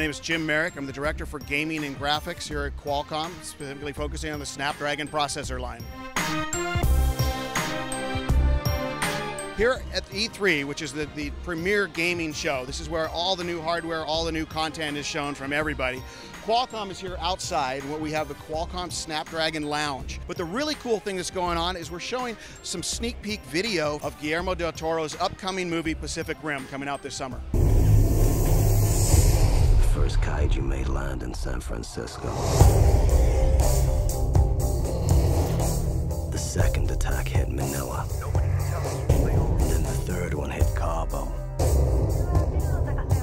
My name is Jim Merrick. I'm the Director for Gaming and Graphics here at Qualcomm, specifically focusing on the Snapdragon processor line. Here at E3, which is the premier gaming show, this is where all the new hardware, all the new content is shown from everybody. Qualcomm is here outside, where we have the Qualcomm Snapdragon Lounge. But the really cool thing that's going on is we're showing some sneak peek video of Guillermo Del Toro's upcoming movie, Pacific Rim, coming out this summer. The first Kaiju made land in San Francisco. The second attack hit Manila. And the third one hit Cabo.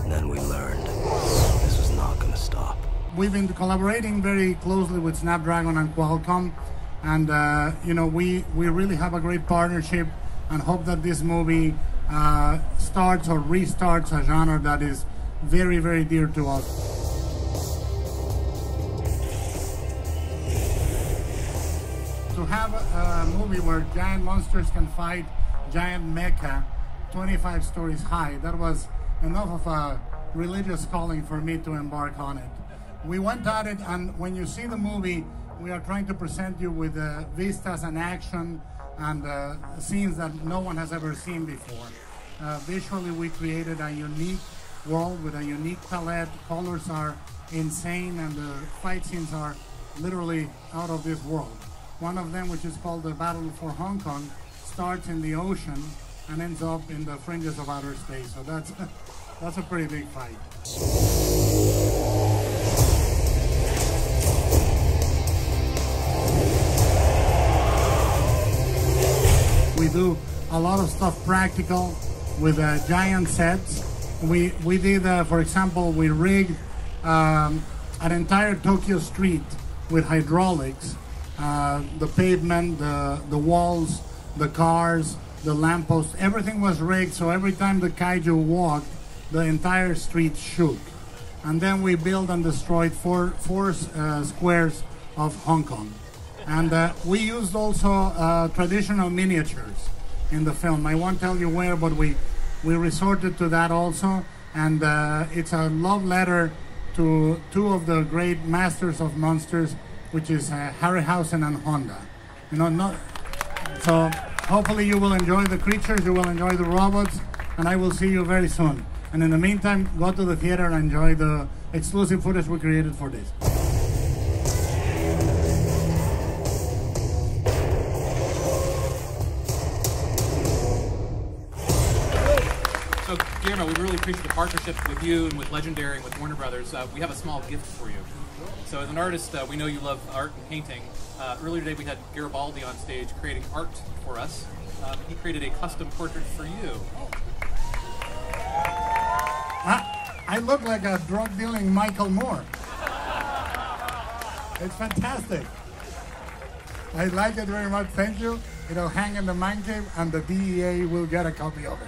And then we learned this was not going to stop. We've been collaborating very closely with Snapdragon and Qualcomm, and you know, we really have a great partnership, and hope that this movie starts or restarts a genre that is very, very dear to us. To have a movie where giant monsters can fight giant mecha 25 stories high, that was enough of a religious calling for me to embark on it. We went at it, and when you see the movie, we are trying to present you with vistas and action and scenes that no one has ever seen before. Visually, we created a unique world with a unique palette. Colors are insane, and the fight scenes are literally out of this world. One of them, which is called the Battle for Hong Kong, starts in the ocean and ends up in the fringes of outer space. So that's a pretty big fight. We do a lot of stuff practical with giant sets. We did, for example, we rigged an entire Tokyo street with hydraulics. The pavement, the walls, the cars, the lampposts, everything was rigged, so every time the Kaiju walked, the entire street shook. And then we built and destroyed four squares of Hong Kong. And we used also traditional miniatures in the film. I won't tell you where, but we resorted to that also. And it's a love letter to two of the great masters of monsters, which is Harryhausen and Honda. You know, so hopefully you will enjoy the creatures, you will enjoy the robots, and I will see you very soon. And in the meantime, go to the theater and enjoy the exclusive footage we created for this. So, Guillermo, we really appreciate the partnership with you and with Legendary and with Warner Brothers. We have a small gift for you. So, as an artist, we know you love art and painting. Earlier today, we had Garibaldi on stage creating art for us. He created a custom portrait for you. I look like a drug-dealing Michael Moore. It's fantastic. I like it very much. Thank you. It'll hang in the man cave, and the DEA will get a copy of it.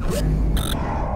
very much.